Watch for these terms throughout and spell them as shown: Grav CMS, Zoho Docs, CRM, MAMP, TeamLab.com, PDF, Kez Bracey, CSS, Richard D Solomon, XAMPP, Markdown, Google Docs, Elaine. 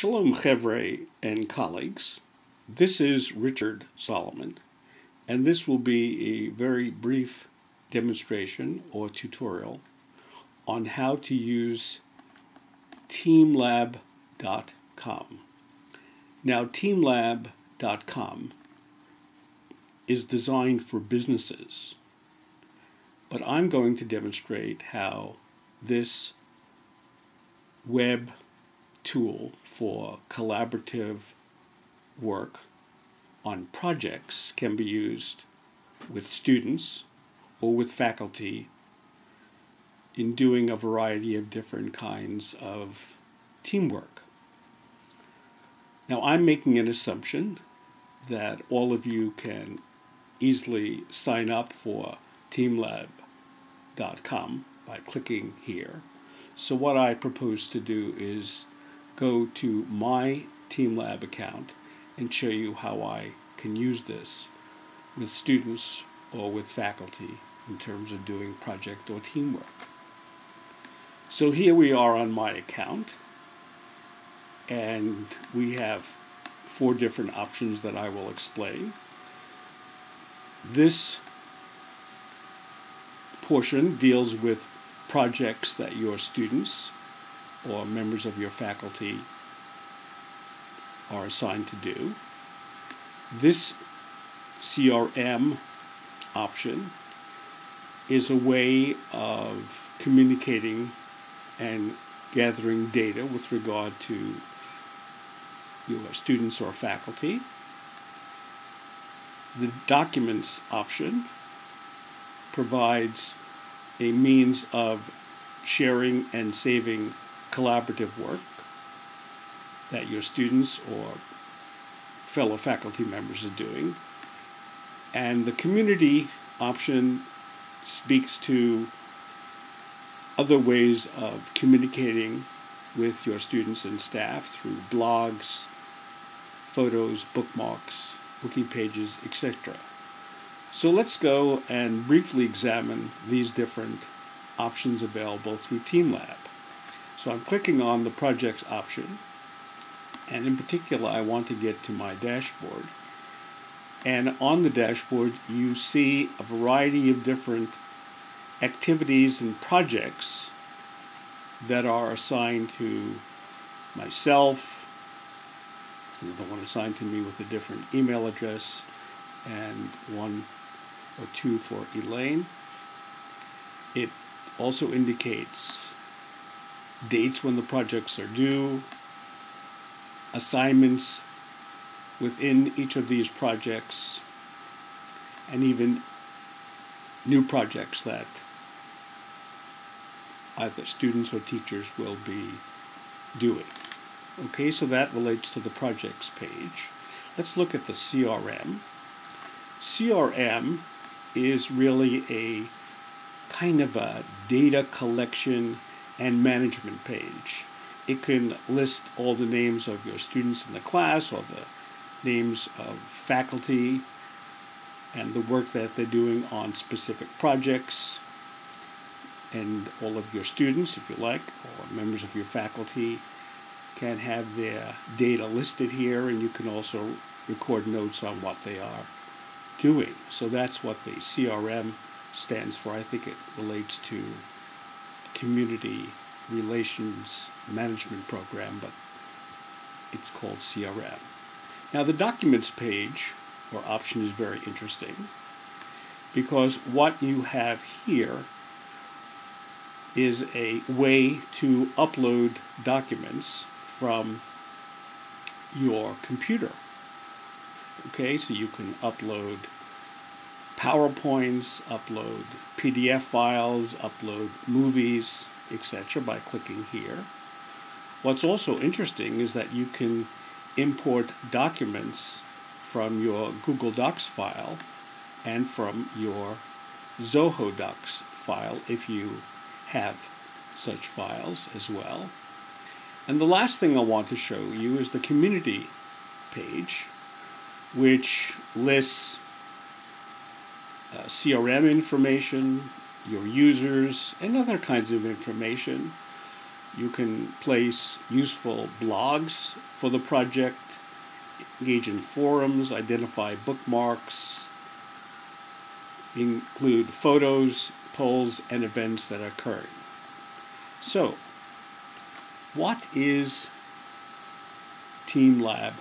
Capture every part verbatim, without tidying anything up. Shalom Chevre and colleagues, this is Richard Solomon, and this will be a very brief demonstration or tutorial on how to use TeamLab dot com. Now, TeamLab dot com is designed for businesses, but I'm going to demonstrate how this web tool for collaborative work on projects can be used with students or with faculty in doing a variety of different kinds of teamwork. Now, I'm making an assumption that all of you can easily sign up for TeamLab dot com by clicking here. So what I propose to do is go to my TeamLab account and show you how I can use this with students or with faculty in terms of doing project or teamwork. So here we are on my account, and we have four different options that I will explain. This portion deals with projects that your students or members of your faculty are assigned to do. This C R M option is a way of communicating and gathering data with regard to your students or faculty. The documents option provides a means of sharing and saving collaborative work that your students or fellow faculty members are doing. And the community option speaks to other ways of communicating with your students and staff through blogs, photos, bookmarks, wiki pages, et cetera. So let's go and briefly examine these different options available through TeamLab. So I'm clicking on the projects option, and in particular I want to get to my dashboard. And on the dashboard you see a variety of different activities and projects that are assigned to myself. There's another one assigned to me with a different email address, and one or two for Elaine. It also indicates dates when the projects are due, assignments within each of these projects, and even new projects that either students or teachers will be doing. Okay, so that relates to the projects page. Let's look at the C R M. C R M is really a kind of a data collection and management page. It can list all the names of your students in the class or the names of faculty and the work that they're doing on specific projects, and all of your students, if you like, or members of your faculty can have their data listed here, and you can also record notes on what they are doing. So that's what the C R M stands for. I think it relates to community relations management program, but it's called C R M. Now the documents page or option is very interesting, because what you have here is a way to upload documents from your computer. Okay, so you can upload PowerPoints, upload P D F files, upload movies, et cetera by clicking here. What's also interesting is that you can import documents from your Google Docs file and from your Zoho Docs file if you have such files as well. And the last thing I want to show you is the community page, which lists Uh, C R M information, your users, and other kinds of information. You can place useful blogs for the project, engage in forums, identify bookmarks, include photos, polls, and events that occurred. So, what is TeamLab?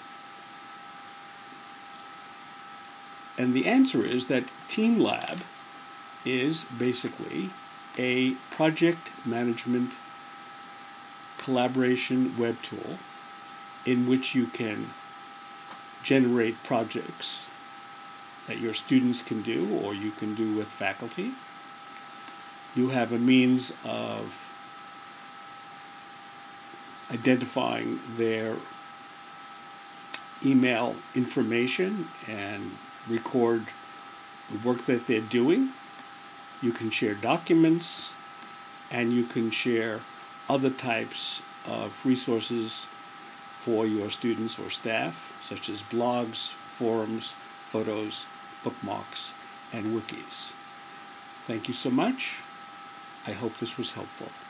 And the answer is that TeamLab is basically a project management collaboration web tool in which you can generate projects that your students can do or you can do with faculty. You have a means of identifying their email information and record the work that they're doing. You can share documents, and you can share other types of resources for your students or staff, such as blogs, forums, photos, bookmarks, and wikis. Thank you so much. I hope this was helpful.